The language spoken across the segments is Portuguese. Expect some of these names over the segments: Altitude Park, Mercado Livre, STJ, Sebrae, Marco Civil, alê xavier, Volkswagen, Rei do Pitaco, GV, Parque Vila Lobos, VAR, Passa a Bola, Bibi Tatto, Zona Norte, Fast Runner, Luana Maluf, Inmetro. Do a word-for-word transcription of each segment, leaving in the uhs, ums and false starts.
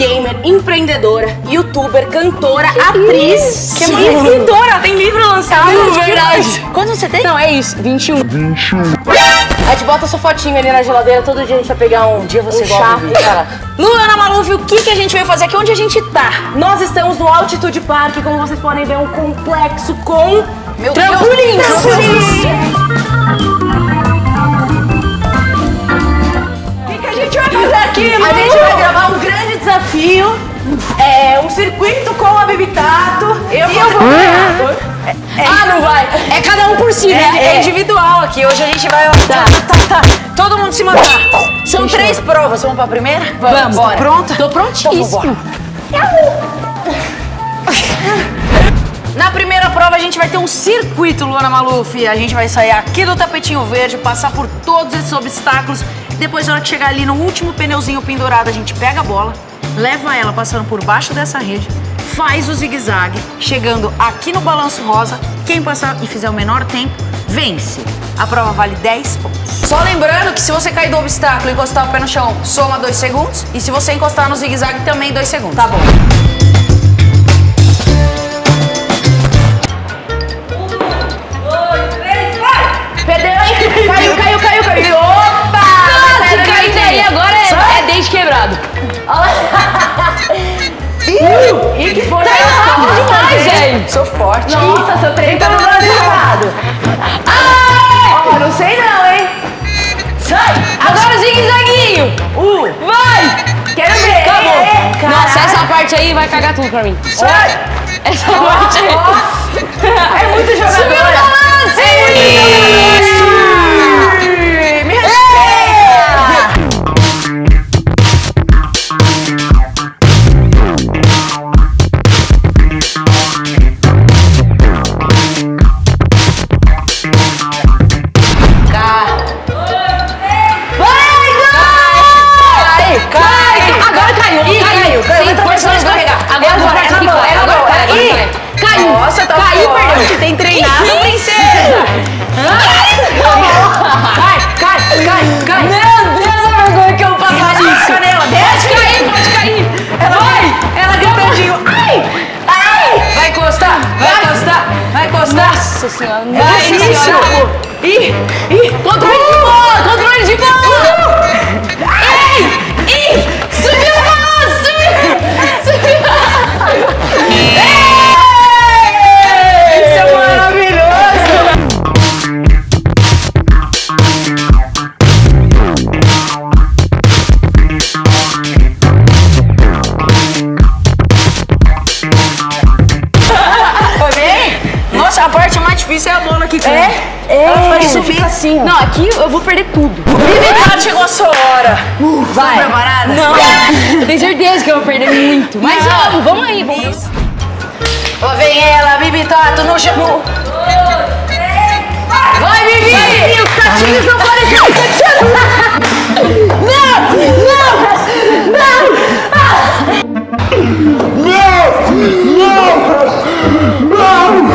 gamer, empreendedora, youtuber, cantora, atriz, que mais? Escritora, tem livro lançado. É verdade. Quantos você tem? Não, é isso, vinte e um. vinte e um. A gente bota sua fotinha ali na geladeira, todo dia a gente vai pegar um, um dia você um chá. Luana Maluf, o que, que a gente veio fazer aqui? Onde a gente tá? Nós estamos no Altitude Park, como vocês podem ver, um complexo com Meu trampolins. Deus. trampolins. Aqui, a gente vai gravar um grande desafio, é, um circuito com a Bibi Tatto. Eu vou ganhar. É, é, ah, não vai. É cada um por si, né? É, é individual aqui. Hoje a gente vai... Tá, tá, tá. Todo mundo se matar. São Deixa três eu... provas. Vamos pra primeira? Vamos. Vamos. Tá pronta? Tô prontíssimo. Na primeira prova a gente vai ter um circuito, Luana Maluf. A gente vai sair aqui do tapetinho verde, passar por todos esses obstáculos. Depois, na hora que chegar ali no último pneuzinho pendurado, a gente pega a bola, leva ela passando por baixo dessa rede, faz o zigue-zague, chegando aqui no balanço rosa, quem passar e fizer o menor tempo, vence. A prova vale dez pontos. Só lembrando que se você cair do obstáculo e encostar o pé no chão, soma dois segundos. E se você encostar no zigue-zague, também dois segundos. Tá bom. um, dois, três, vai! Perdeu, hein? Caiu, caiu, caiu, caiu. Quebrado. Olha. E que foi? Tá errado demais, gente. Sou forte. Nossa, seu treino tá no lado errado. Ai! Ó, não sei não, hein? Sai! Agora o zigue-zaguinho. Um. Vai! Quero ver. Acabou. Nossa, essa parte aí vai cagar tudo pra mim. Sai! Essa parte aí. É muito jogador. Subiu o balance. É muito jogador. Senhora, não é isso! Ih! Ih! Controle de bola! Controle de bola! Ei! Ih! Subiu a bola! Subiu! Subiu! Ei! Isso é maravilhoso! Foi bem? Nossa, a parte mais difícil é a bola aqui. É? É. Ela vai subir assim. Ó. Não, aqui eu vou perder tudo. Bibi, chegou a sua hora. Uh, vai. Estão preparadas? Não. Eu tenho certeza que eu vou perder muito. Mas vamos, vamos aí. Vamos. Lá vem ela, Bibi Tatto, no chão. Vai, Bibi. Vai, Bibi. O catinho não pode ficar. Não, não, não. Não, não, não.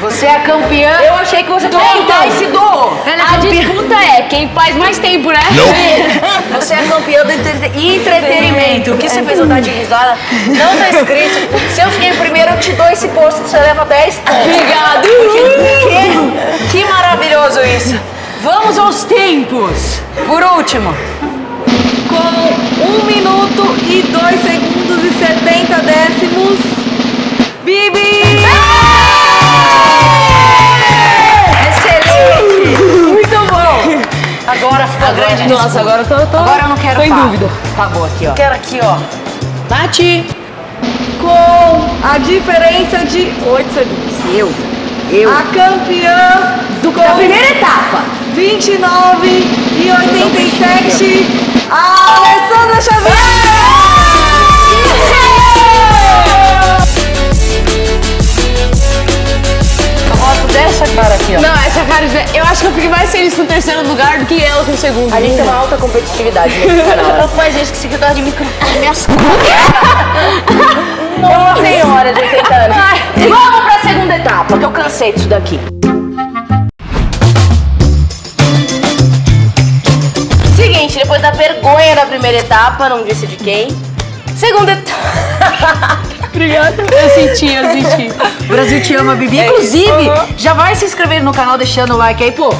Você é a campeã. Eu achei que você... Então, se doou. Ela é a campeã. Disputa é quem faz mais tempo, né? Não. Você é campeã do entre... entretenimento. O que você fez andar de risada? Não tá escrito. Se eu fiquei primeiro, eu te dou esse posto, você leva dez pontos. Obrigado. Que, que, que maravilhoso isso. Vamos aos tempos. Por último, com um minuto e dois segundos e setenta décimos, Bibi! Agora ficou agora grande. Nossa, desculpa. Agora eu tô, tô... Agora eu não quero. Tô em dúvida. Acabou aqui, ó. Eu quero aqui, ó. Bate. Com a diferença de oito segundos. Eu. Eu. A campeã do da primeira etapa. vinte e nove e oitenta e sete. A Alê Xavier. Eu gosto dessa cara aqui, ó. Não, essa cara... Eu acho que eu fiquei mais feliz com o terceiro lugar do que ela com o segundo. A gente tem uma alta competitividade nesse canal. Não faz isso que se guitarra de microfone. Minhas coisas. Senhora de oitenta anos. Vamos pra segunda etapa, que eu cansei disso daqui. Seguinte, depois da vergonha da primeira etapa, não disse de quem. Segunda etapa. Obrigada. Eu senti, eu senti. O Brasil te ama, Bibi. É Inclusive, uhum. já vai se inscrever no canal deixando o like aí, pô.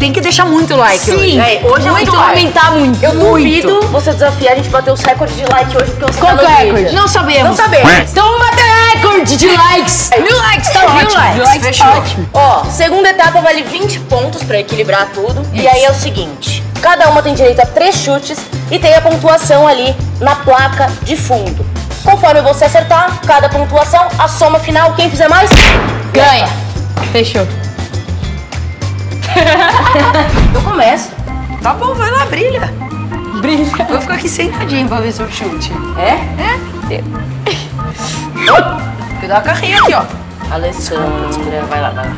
Tem que deixar muito like. Sim, hoje, é, hoje muito é muito like. Aumentar muito. Eu duvido muito. Você desafiar a gente bater os recordes de like hoje, porque você tá no recorde? Não sabemos. Não sabemos. Então vamos bater recorde de likes. Mil likes, tá ótimo. Mil likes, likes fechou. Ótimo. Ó, segunda etapa vale vinte pontos pra equilibrar tudo. Isso. E aí é o seguinte, cada uma tem direito a três chutes e tem a pontuação ali na placa de fundo. Conforme você acertar cada pontuação, a soma final, quem fizer mais, ganha. Ganha. Fechou. Eu começo. Tá bom, vai lá, brilha. Brilha. Vou ficar aqui sentadinho pra ver seu chute. É? É. Vou dar uma carrinha aqui, ó. Alessandra, vai lá, vai lá.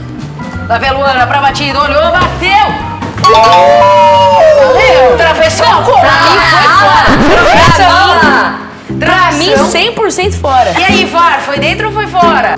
Lá vem a Luana pra batida, olhou, bateu. Oh! Valeu. Travessou. Não, pra mim foi fora. Travessou. Pra mim, cem por cento fora. E aí, V A R, foi dentro ou foi fora?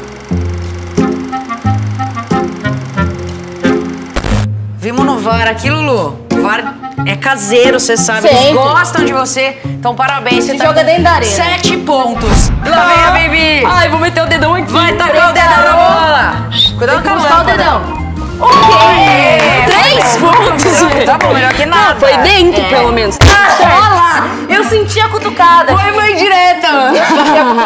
Vimos no V A R aqui, Lulu. O V A R é caseiro, você sabe. Sempre. Eles gostam de você. Então, parabéns. Você tá joga dentro da arena. Sete pontos. Lá vem a Bibi. Ai, vou meter o dedão aqui. Vai tacar o dedão na bola. Cuidado com o dedão. O quê? Três pontos. Tá bom, melhor que nada. Foi dentro, pelo menos. Olha lá. Eu senti a cutucada. Foi mãe direta.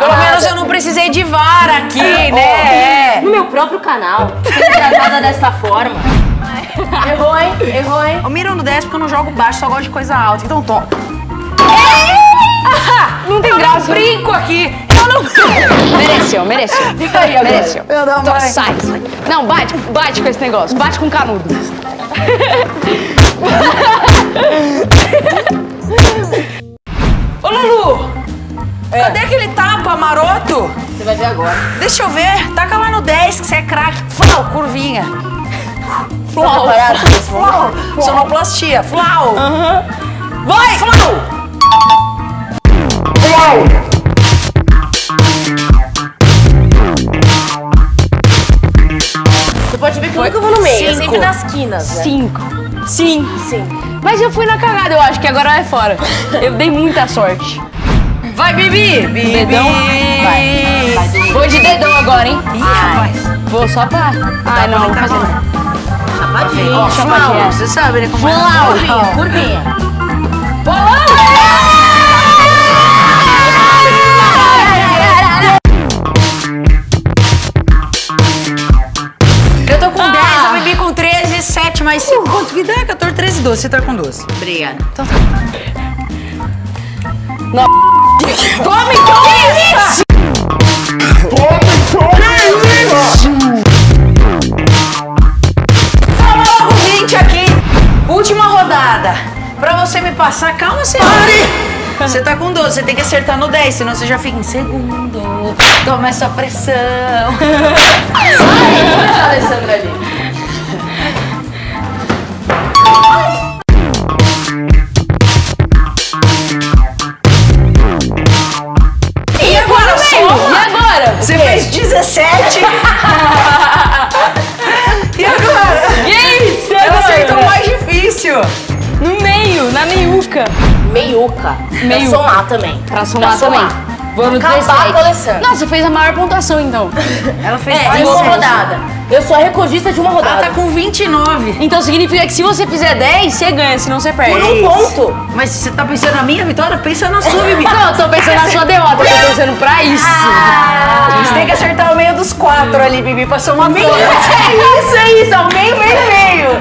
Pelo menos eu não precisei de V A R aqui, né? No meu próprio canal. Tratada dessa forma. Errou, hein? Errou, hein? Eu miro no dez porque eu não jogo baixo, só gosto de coisa alta. Então toma. Não tem graça. Eu brinco aqui. Eu não... Mereceu, mereceu. Fica aí, mereceu. Meu Deus, mãe. Sai. Não, bate, bate com esse negócio. Bate com canudo. Ô, Lulu, é. cadê aquele tapa maroto? Você vai ver agora. Deixa eu ver. Taca lá no dez, que você é craque. Flau, curvinha. Flau. Flau. Sonoplastia. Flau. Uhum. Vai. Flau. Flau. Você pode ver que eu nunca vou no meio. Cinco. Sempre nas quinas, né? Cinco. Sim. Sim. Mas eu fui na cagada, eu acho que agora é fora. Eu dei muita sorte. Vai, Bibi! Bibi. Dedão. Vai. Vai, vai. Vou de dedão agora, hein? Ih, rapaz. Vou só pra... Ai, não, vou fazer nada. Chapadinha. Ó, chapadinha. Você sabe, né? Como é? Curvinha, curvinha. Eu tô com dez, a Bibi com treze, sete, mais cinco. Quanto que dá? quatorze, treze, doze. Você tá com doze. Obrigada. Então tá. Não. Tome, tome isso! Tome, tome isso! Toma logo vinte aqui. Última rodada. Pra você me passar, calma, senhora. Pare! Você tá com doze, você tem que acertar no dez, senão você já fica em segundo. Toma essa pressão. Sai, Alessandra ali. Você fez dezessete. E agora? E aí, você acertou mais Meiuca. Meiuca. Pra somar também. Pra somar, pra somar. também. Vamos acabar coleção. Não, você fez a maior pontuação, então. Ela fez é, uma rodada. Eu sou a recordista de uma rodada. Ela tá com vinte e nove. Então significa que se você fizer dez, você ganha, senão você perde. Por um ponto. Mas se você tá pensando na minha vitória, pensa na sua, Bibi. Não, eu tô pensando na sua derrota, eu tô pensando pra isso. Ah, você tem que acertar o meio dos quatro ali, Bibi. Passou uma meia. É isso, é isso. Ao meio, meio,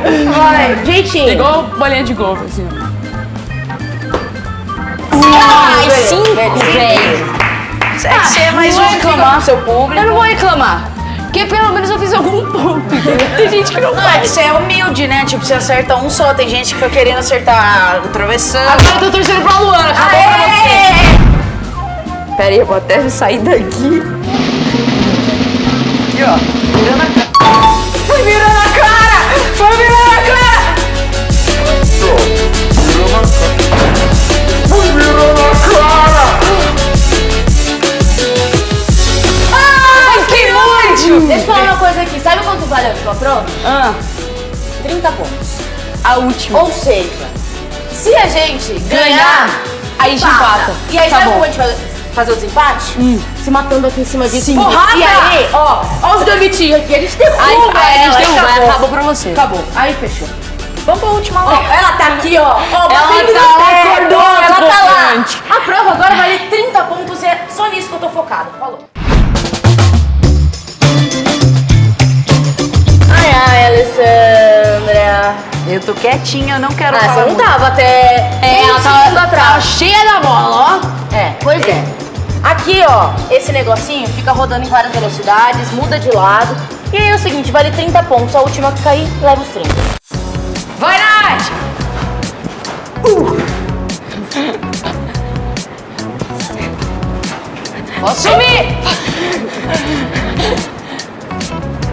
meio. Vai, jeitinho. Igual bolinha de golfe, assim. Ai, cinco, velho. É que você é mais um reclamar seu público. Eu não vou reclamar, porque pelo menos eu fiz algum ponto. Tem gente que não faz. Você é humilde, né? Tipo, você acerta um só. Tem gente que foi querendo acertar o travessão. Agora eu tô torcendo pra Luana. Acabou pra você. Pera aí, eu vou até sair daqui. Aqui, ó. Virando a cara. Foi virando a cara! Foi virando a cara! Foi virando a cara! Deixa eu falar uma coisa aqui. Sabe quanto vale a última prova? Ah. trinta pontos. A última. Ou seja, se a gente ganhar, aí a gente empata. E aí, tá, sabe como a gente vai fazer o desempate? Hum. Se matando aqui em cima disso. Porrada! E aí, ó, ó os demitinhos aqui. A gente derruba aí, ela. A gente derruba. Acabou. Acabou pra você. Acabou. Aí, fechou. Vamos pra última lá. Oh, ela tá aqui, ó. Ó, batendo na terra. Ela tá lá. A prova agora vale trinta pontos. É só nisso que eu tô focada. Falou. Ai, Alessandra. Eu tô quietinha, eu não quero ah, falar. Você não tava até é, um segundo atrás. Tava cheia da bola, ó. É, pois é. é. Aqui, ó, esse negocinho fica rodando em várias velocidades, muda de lado. E aí é o seguinte, vale trinta pontos. A última que cair, leva os trinta. Vai, Nath! Uh. Posso sumir?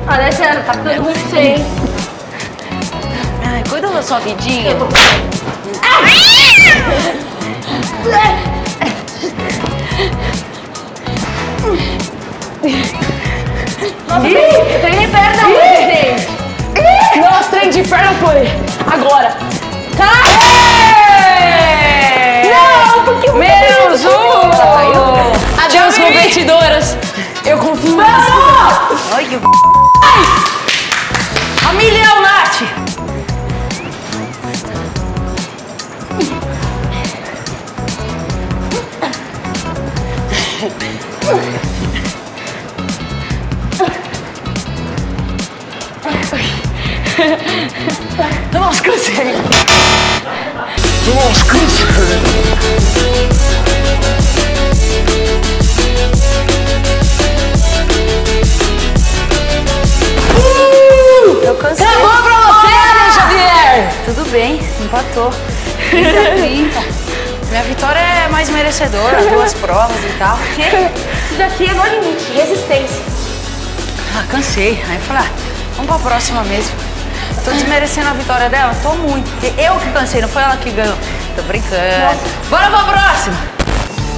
Olha, Alessandra, tá ficando muito feio. Ai, cuida da sua vidinha. Eu tô... Nossa, o trem de perna foi. Nossa, o trem de perna foi. Agora. Cai! Não, porque o menos um. Adeus, competidoras. Eu confio. Ai, que b... A milhão, Nath! Nós conseguimos! Nós conseguimos! Acabou pra você, alê xavier! Tudo bem, empatou. trinta a trinta. Minha vitória é mais merecedora, duas provas e tal. Porque isso daqui é no limite, resistência. Ah, cansei. Aí eu falei, ah, vamos pra próxima mesmo. Tô desmerecendo a vitória dela? Tô muito, porque eu que cansei, não foi ela que ganhou. Tô brincando. Nossa. Bora pra próxima!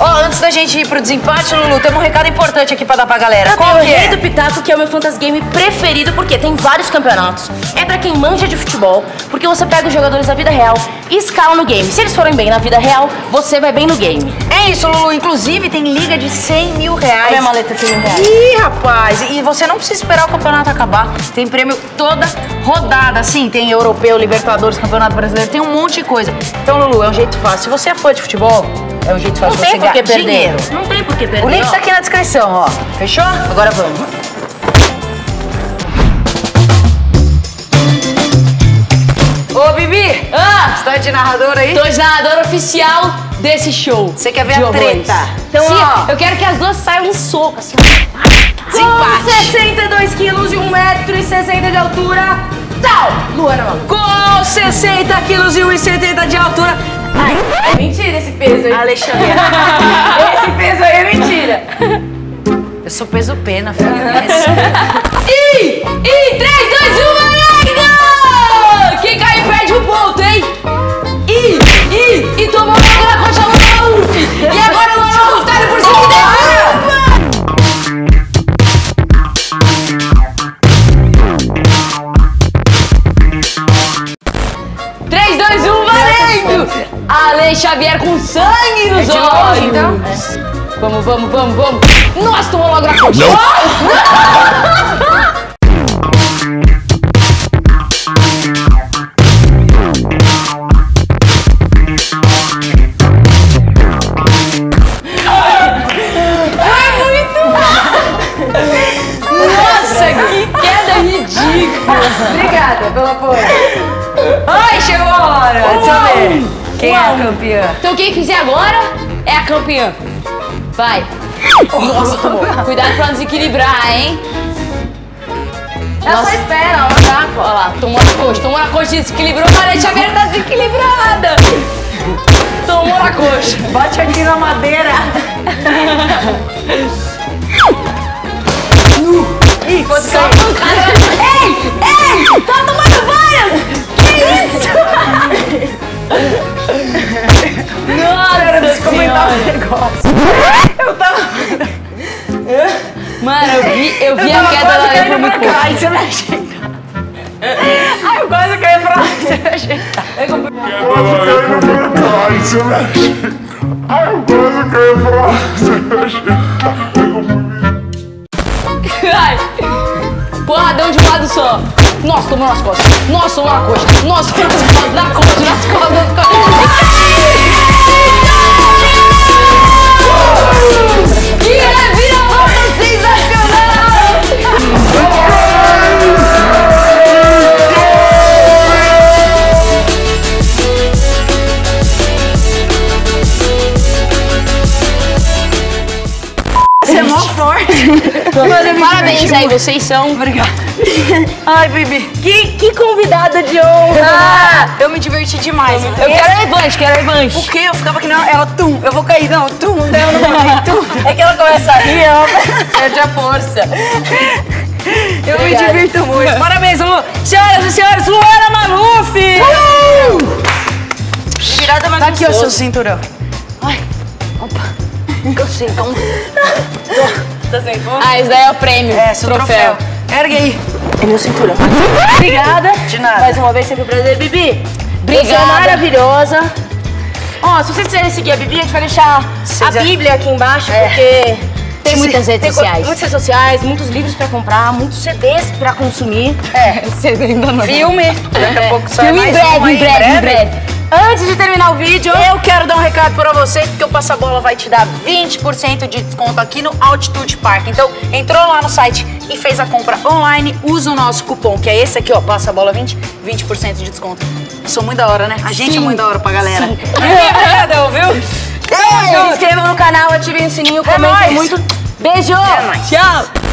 Ó, oh, antes da gente ir pro desempate, Lulu, tem um recado importante aqui pra dar pra galera. Eu Qual é? O Rei do Pitaco, que é o meu fantasy game preferido, porque tem vários campeonatos. É pra quem manja de futebol, porque você pega os jogadores da vida real e escala no game. Se eles forem bem na vida real, você vai bem no game. É isso, Lulu. Inclusive, tem liga de cem mil reais. Olha a maleta, cem mil reais. Ih, rapaz. E você não precisa esperar o campeonato acabar. Tem prêmio toda rodada, assim. Tem europeu, Libertadores, Campeonato Brasileiro. Tem um monte de coisa. Então, Lulu, é um jeito fácil. Se você é fã de futebol... É um jeito fácil de você ganhar dinheiro. Não tem por que perder. O link tá aqui na descrição, ó. Fechou? Agora vamos. Ô, Bibi! Ah! Você tá de narradora aí? Tô de narradora oficial desse show. Você quer ver a treta? Então, sim, ó. Eu quero que as duas saiam um soco, assim. Com sessenta e dois quilos de um metro e sessenta de altura. Tal! Luana Maluf. Com sessenta quilos e um metro e setenta de altura. Ai, é mentira esse peso aí. Alexandre. Esse peso aí é mentira. Eu sou peso pena, filha. E, e, três, dois, um, quem cai perde um ponto, hein? E, e, e tomou logo na coxa da Maluf. E agora o Luana Maluf tá por cima da... alê xavier Xavier com sangue nos é olhos. Então. É. Vamos, vamos, vamos, vamos. Nossa, tomou logo na coxa. Obrigada pelo apoio. Ai, chegou a hora. Deixa eu ver. Quem Uau. é a campeã? Então quem fizer agora é a campeã. Vai. Nossa, cuidado pra não desequilibrar, hein? Ela Nossa. só espera, ó. Olha lá, tomou na coxa, tomou na coxa, desequilibrou. Olha, a Xavier tá desequilibrada. Tomou na coxa. Bate aqui na madeira. Ih, foi só pancada. Ei, ei, tá tomando várias! Que isso? Nossa, era de comentar um negócio. Eu tava... Mano, eu vi, eu vi eu a queda da lei pra cá. Ai, você não ajeita. Ai, eu quase caí pra lá, você não ajeita. Eu quase caí pra cá, você não ajeita. Ai, eu quase caí pra lá, você não ajeita. Ai... Porradão de um lado só. Nossa, tomou nas costas. Nossa, tomou na coxa. Nossa, tomou nas costas, na coxa, nas costas, nas costas. Que reviravolta sensacional! Você é mó forte. Mano, parabéns aí, vocês são. Obrigada. Ai, Bibi. Que, que convidada de honra. Ah, eu me diverti demais. Eu, eu quero revanche, quero revanche. O quê? Eu ficava que não, ela, tum, eu vou cair. Não, tum, não, eu não vou cair, tum. É que ela começa a rir, ela perde a força. Eu Obrigada. me divirto muito. Parabéns, Lu. Senhoras e senhores, Luana Maluf. Uh! Virada mais Tá aqui, ó, seu cinturão. Ai, opa. Eu sei, então. Ah, isso daí é o prêmio. É, seu troféu. troféu. Ergue aí. É meu cinturão. Obrigada. De nada. Mais uma vez, sempre um prazer. Bibi, obrigada. Você é maravilhosa. Ó, oh, se vocês quiserem seguir a Bibi, a gente vai deixar Cês a já... Bíblia aqui embaixo, é. porque... Tem muitas redes tem sociais. Muitas redes sociais, muitos livros pra comprar, muitos C Dês pra consumir. É, C D ainda não. Filme. Daqui a pouco sai mais um aí, em breve, em breve. Antes de terminar o vídeo, eu quero dar um recado para vocês, porque o Passa a Bola vai te dar vinte por cento de desconto aqui no Altitude Park. Então, entrou lá no site e fez a compra online, usa o nosso cupom, que é esse aqui, ó, Passa a Bola vinte, vinte por cento de desconto. Sou muito da hora, né? A gente Sim. é muito da hora pra galera. Obrigada, viu? Se inscrevam no canal, ativem o sininho, comentem é muito. Beijo! É nóis. Tchau!